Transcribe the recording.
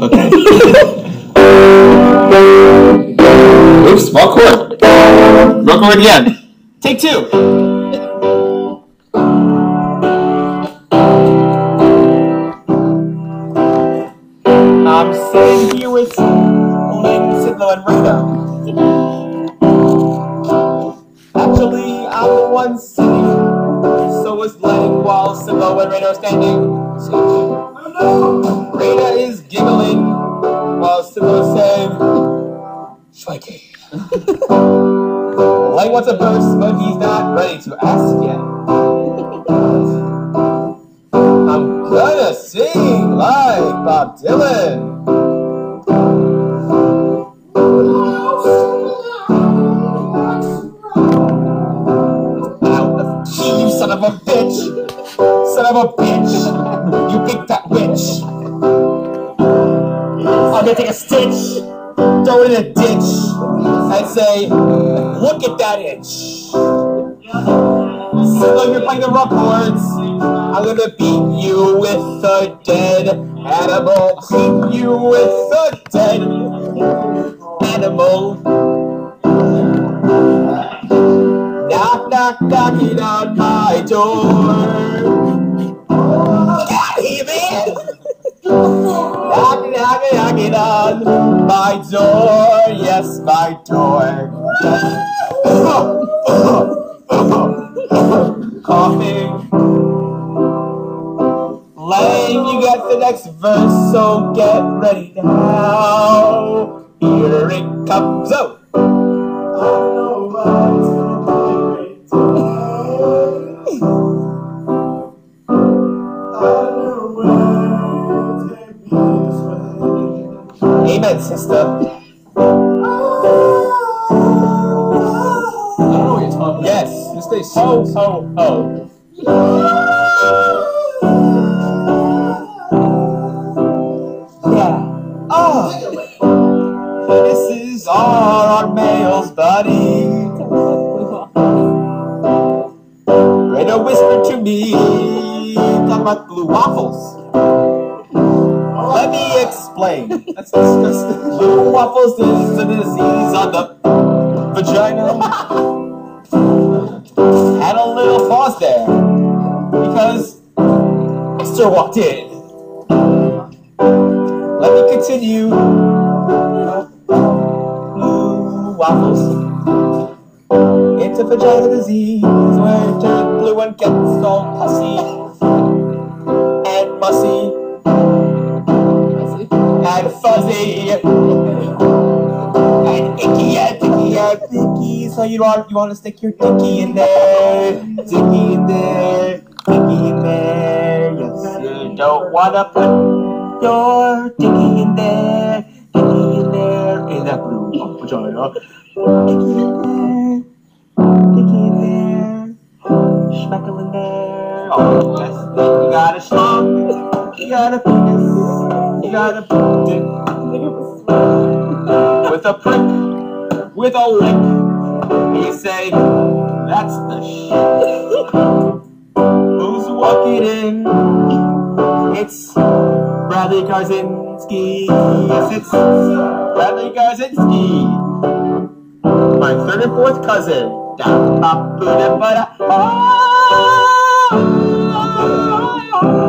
Okay. Oops, small chord. Real chord again. Take two. I'm sitting here with Monet, Sidlow, and Rita. Actually, I'm the one sitting. So was Lang while Sidlow and Rita are standing. Oh, no. Rita is giggling while Sidlow saying, Shwikey. Lang wants a burst, but he's not ready to ask yet. I'm gonna sing like Bob Dylan. Son of a bitch! Son of a bitch! You picked that witch! I'm gonna take a stitch, throw it in a ditch, and say, look at that itch! Sidlow, you're playing the rough chords. I'm gonna beat you with a dead animal. Beat you with a dead animal. Knock, knock, knocking on my door. Get here, man! Knock, knock, knocking on my door. Yes, my door. Coughing. Lang, you got the next verse, so get ready now. Here it comes out. Amen, sister. Oh, yes. Just stay slow. Oh, oh, oh. Yeah. Oh. This is all our males, buddy. Rita whispered to me, talk about blue waffles. Let me explain. That's disgusting. Blue waffles is a disease on the vagina. Had a little pause there because Esther walked in. Let me continue. Blue waffles. It's a vagina disease where it turns blue and gets all pussy and mussy. And fuzzy and icky and dicky and dicky. So you want to stick your dicky in there, dicky in there, dicky in there. Yes, you don't want to put your dicky in there, in that blue vagina. Dicky in there, schmeckle in there. Oh yes, you got a schmuck, you got a penis. You gotta put it with a prick, with a lick, and you say, that's the shit. Who's walking in? It's Bradley Karzinski. Yes, it's Bradley Karzinski. My third and fourth cousin. Da, da, da, da, da, da.